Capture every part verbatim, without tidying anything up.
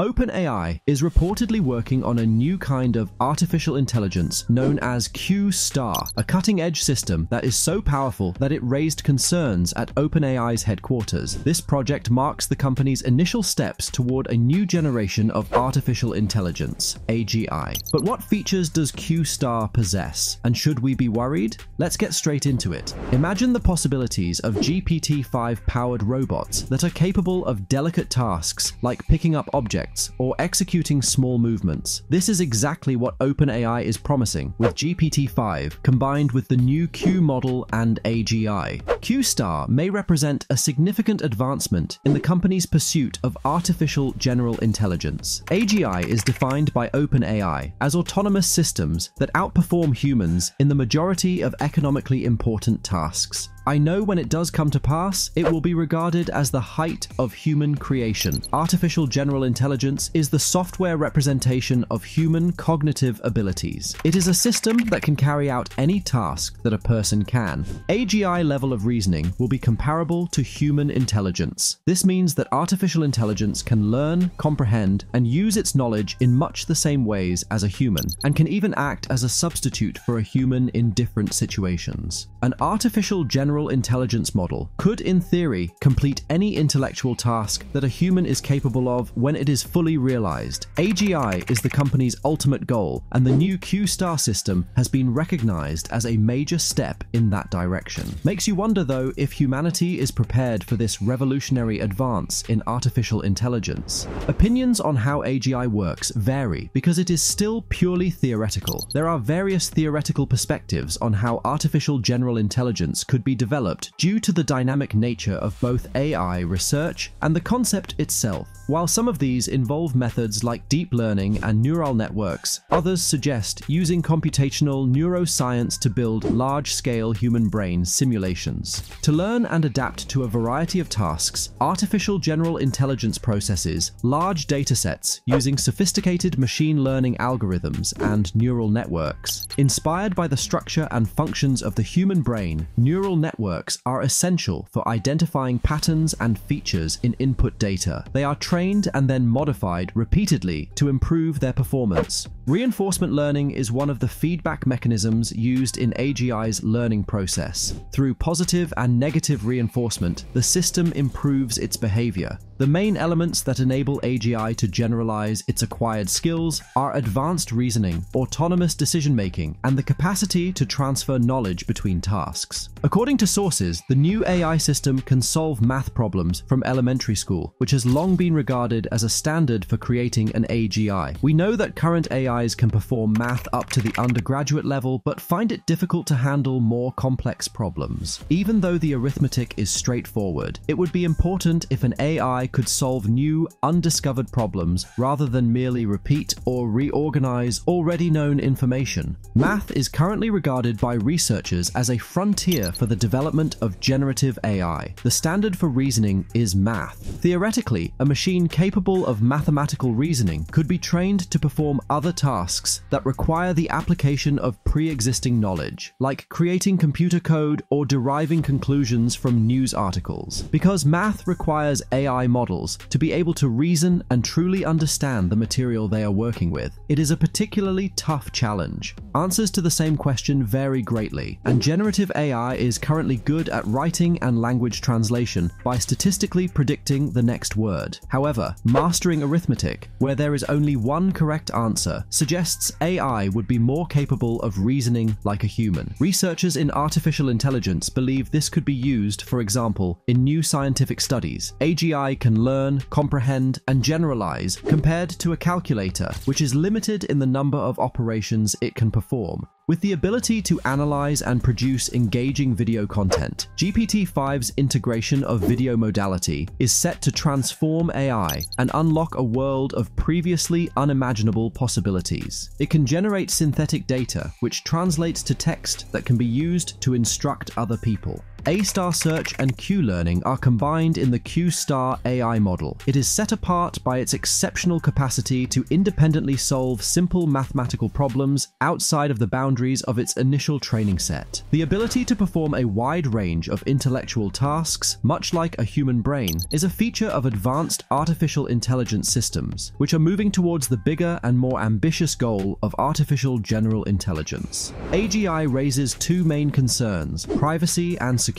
OpenAI is reportedly working on a new kind of artificial intelligence known as Q-Star, a cutting-edge system that is so powerful that it raised concerns at OpenAI's headquarters. This project marks the company's initial steps toward a new generation of artificial intelligence, A G I. But what features does Q-Star possess? And should we be worried? Let's get straight into it. Imagine the possibilities of G P T five-powered robots that are capable of delicate tasks like picking up objects or executing small movements. This is exactly what OpenAI is promising with G P T five combined with the new Q model and A G I. Q-Star may represent a significant advancement in the company's pursuit of artificial general intelligence. A G I is defined by OpenAI as autonomous systems that outperform humans in the majority of economically important tasks. I know when it does come to pass, it will be regarded as the height of human creation. Artificial general intelligence is the software representation of human cognitive abilities. It is a system that can carry out any task that a person can. A G I level of reasoning will be comparable to human intelligence. This means that artificial intelligence can learn, comprehend, and use its knowledge in much the same ways as a human, and can even act as a substitute for a human in different situations. An artificial general intelligence model could, in theory, complete any intellectual task that a human is capable of when it is fully realized. A G I is the company's ultimate goal, and the new Q-Star system has been recognized as a major step in that direction. Makes you wonder, though, if humanity is prepared for this revolutionary advance in artificial intelligence. Opinions on how A G I works vary because it is still purely theoretical. There are various theoretical perspectives on how artificial general intelligence could be developed developed due to the dynamic nature of both A I research and the concept itself. While some of these involve methods like deep learning and neural networks, others suggest using computational neuroscience to build large-scale human brain simulations. To learn and adapt to a variety of tasks, artificial general intelligence processes large datasets using sophisticated machine learning algorithms and neural networks. Inspired by the structure and functions of the human brain, neural networks Networks are essential for identifying patterns and features in input data. They are trained and then modified repeatedly to improve their performance. Reinforcement learning is one of the feedback mechanisms used in A G I's learning process. Through positive and negative reinforcement, the system improves its behavior. The main elements that enable A G I to generalize its acquired skills are advanced reasoning, autonomous decision-making, and the capacity to transfer knowledge between tasks. According to sources, the new A I system can solve math problems from elementary school, which has long been regarded as a standard for creating an A G I. We know that current A I can perform math up to the undergraduate level, but find it difficult to handle more complex problems. Even though the arithmetic is straightforward, it would be important if an A I could solve new, undiscovered problems rather than merely repeat or reorganize already known information. Math is currently regarded by researchers as a frontier for the development of generative A I. The standard for reasoning is math. Theoretically, a machine capable of mathematical reasoning could be trained to perform other tasks tasks that require the application of pre-existing knowledge, like creating computer code or deriving conclusions from news articles. Because math requires A I models to be able to reason and truly understand the material they are working with, it is a particularly tough challenge. Answers to the same question vary greatly, and generative A I is currently good at writing and language translation by statistically predicting the next word. However, mastering arithmetic, where there is only one correct answer, suggests A I would be more capable of reasoning like a human. Researchers in artificial intelligence believe this could be used, for example, in new scientific studies. A G I can learn, comprehend, and generalize compared to a calculator, which is limited in the number of operations it can perform. With the ability to analyze and produce engaging video content, G P T five's integration of video modality is set to transform A I and unlock a world of previously unimaginable possibilities. It can generate synthetic data, which translates to text that can be used to instruct other people. A-star search and Q-learning are combined in the Q-Star A I model. It is set apart by its exceptional capacity to independently solve simple mathematical problems outside of the boundaries of its initial training set. The ability to perform a wide range of intellectual tasks, much like a human brain, is a feature of advanced artificial intelligence systems, which are moving towards the bigger and more ambitious goal of artificial general intelligence. A G I raises two main concerns: privacy and security.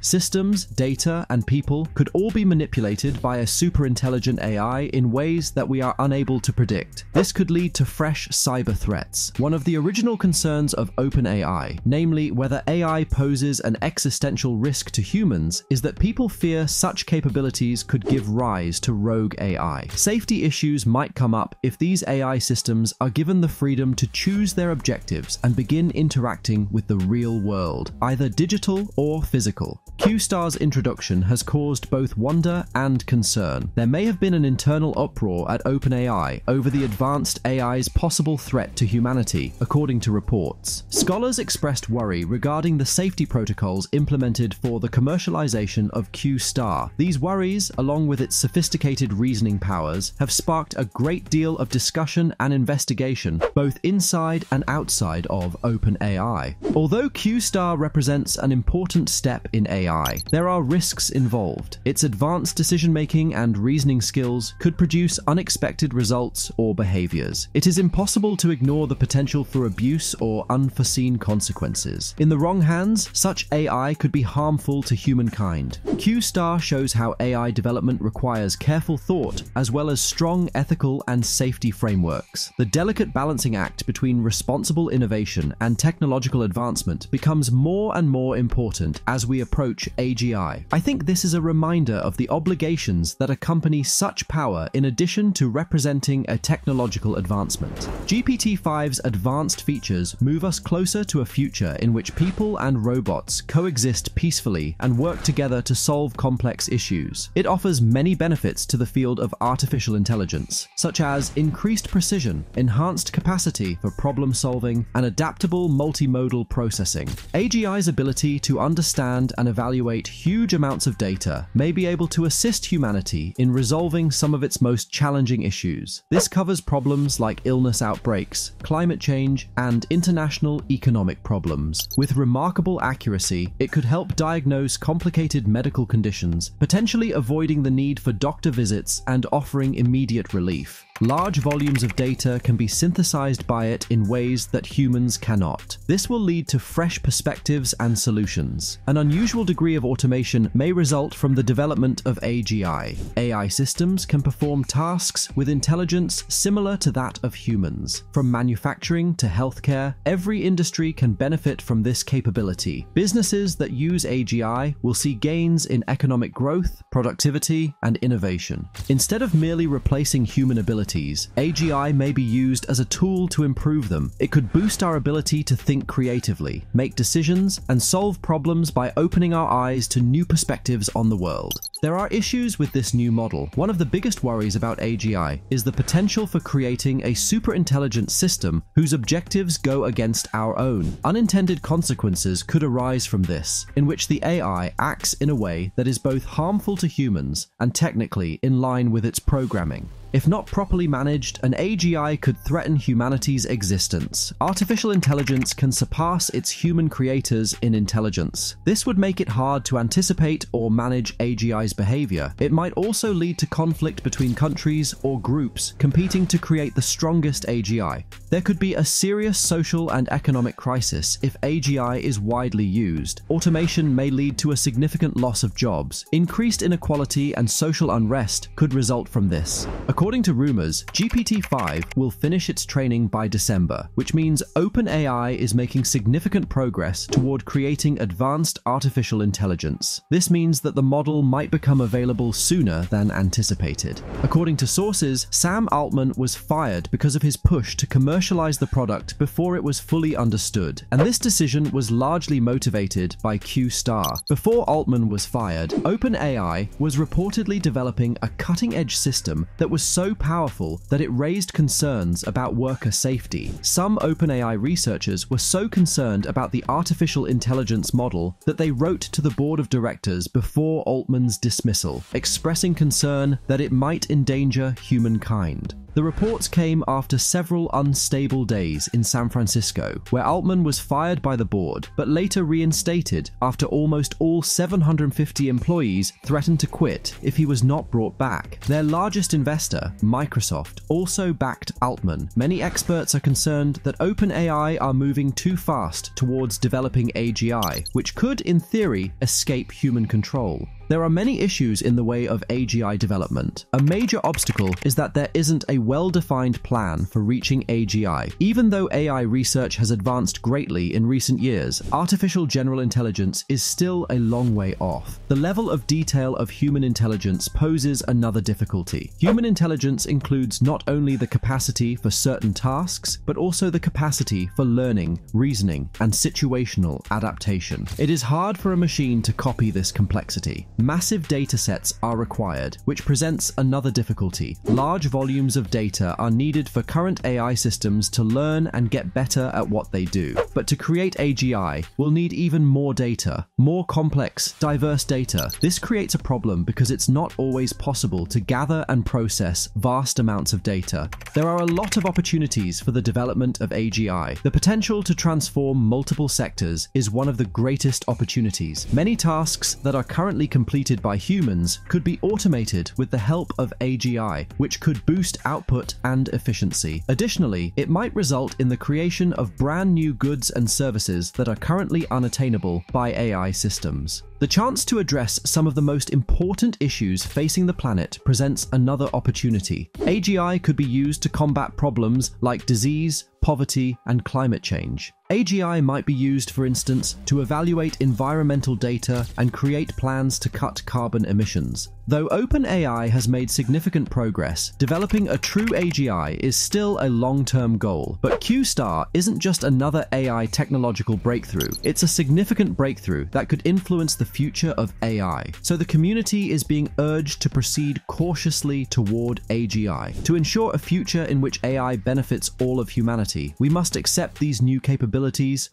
Systems, data, and people could all be manipulated by a superintelligent A I in ways that we are unable to predict. This could lead to fresh cyber threats, one of the original concerns of OpenAI, namely whether A I poses an existential risk to humans, is that people fear such capabilities could give rise to rogue A I. Safety issues might come up if these A I systems are given the freedom to choose their objectives and begin interacting with the real world, either digital or physical. Q-Star's introduction has caused both wonder and concern. There may have been an internal uproar at OpenAI over the advanced A I's possible threat to humanity, according to reports. Scholars expressed worry regarding the safety protocols implemented for the commercialization of Q-Star. These worries, along with its sophisticated reasoning powers, have sparked a great deal of discussion and investigation, both inside and outside of OpenAI. Although Q-Star represents an important step in A I, there are risks involved. Its advanced decision-making and reasoning skills could produce unexpected results or behaviors. It is impossible to ignore the potential for abuse or unforeseen consequences. In the wrong hands, such A I could be harmful to humankind. Q-Star shows how A I development requires careful thought, as well as strong ethical and safety frameworks. The delicate balancing act between responsible innovation and technological advancement becomes more and more important as we approach A G I. I think this is a reminder of the obligations that accompany such power in addition to representing a technological advancement. G P T five's advanced features move us closer to a future in which people and robots coexist peacefully and work together to solve complex issues. It offers many benefits to the field of artificial intelligence, such as increased precision, enhanced capacity for problem solving, and adaptable multimodal processing. A G I's ability to understand and evaluate huge amounts of data may be able to assist humanity in resolving some of its most challenging issues. This covers problems like illness outbreaks, climate change, and international economic problems. With remarkable accuracy, it could help diagnose complicated medical conditions, potentially avoiding the need for doctor visits and offering immediate relief. Large volumes of data can be synthesized by it in ways that humans cannot. This will lead to fresh perspectives and solutions. An unusual degree of automation may result from the development of A G I. A I systems can perform tasks with intelligence similar to that of humans. From manufacturing to healthcare, every industry can benefit from this capability. Businesses that use A G I will see gains in economic growth, productivity, and innovation. Instead of merely replacing human abilities, A G I may be used as a tool to improve them. It could boost our ability to think creatively, make decisions, and solve problems by opening our eyes to new perspectives on the world. There are issues with this new model. One of the biggest worries about A G I is the potential for creating a superintelligent system whose objectives go against our own. Unintended consequences could arise from this, in which the A I acts in a way that is both harmful to humans and technically in line with its programming. If not properly managed, an A G I could threaten humanity's existence. Artificial intelligence can surpass its human creators in intelligence. This would make it hard to anticipate or manage A G I's behavior. It might also lead to conflict between countries or groups competing to create the strongest A G I. There could be a serious social and economic crisis if A G I is widely used. Automation may lead to a significant loss of jobs. Increased inequality and social unrest could result from this. According to rumors, G P T five will finish its training by December, which means OpenAI is making significant progress toward creating advanced artificial intelligence. This means that the model might become available sooner than anticipated. According to sources, Sam Altman was fired because of his push to commercialize the product before it was fully understood, and this decision was largely motivated by Q-Star. Before Altman was fired, OpenAI was reportedly developing a cutting-edge system that was so powerful that it raised concerns about worker safety. Some OpenAI researchers were so concerned about the artificial intelligence model that they wrote to the board of directors before Altman's dismissal, expressing concern that it might endanger humankind. The reports came after several unstable days in San Francisco, where Altman was fired by the board, but later reinstated after almost all seven hundred fifty employees threatened to quit if he was not brought back. Their largest investor, Microsoft, also backed Altman. Many experts are concerned that OpenAI are moving too fast towards developing A G I, which could, in theory, escape human control. There are many issues in the way of A G I development. A major obstacle is that there isn't a well-defined plan for reaching A G I. Even though A I research has advanced greatly in recent years, artificial general intelligence is still a long way off. The level of detail of human intelligence poses another difficulty. Human intelligence includes not only the capacity for certain tasks, but also the capacity for learning, reasoning, and situational adaptation. It is hard for a machine to copy this complexity. Massive datasets are required, which presents another difficulty. Large volumes of data are needed for current A I systems to learn and get better at what they do. But to create A G I, we'll need even more data, more complex, diverse data. This creates a problem because it's not always possible to gather and process vast amounts of data. There are a lot of opportunities for the development of A G I. The potential to transform multiple sectors is one of the greatest opportunities. Many tasks that are currently completed by humans could be automated with the help of A G I, which could boost output and efficiency. Additionally, it might result in the creation of brand new goods and services that are currently unattainable by A I systems. The chance to address some of the most important issues facing the planet presents another opportunity. A G I could be used to combat problems like disease, poverty, and climate change. A G I might be used, for instance, to evaluate environmental data and create plans to cut carbon emissions. Though OpenAI has made significant progress, developing a true A G I is still a long-term goal. But Q-Star isn't just another A I technological breakthrough. It's a significant breakthrough that could influence the future of A I. So the community is being urged to proceed cautiously toward A G I. To ensure a future in which A I benefits all of humanity, we must accept these new capabilities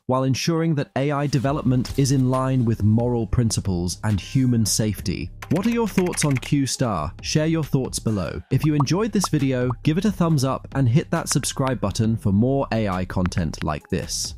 while ensuring that A I development is in line with moral principles and human safety. What are your thoughts on Q-Star? Share your thoughts below. If you enjoyed this video, give it a thumbs up and hit that subscribe button for more A I content like this.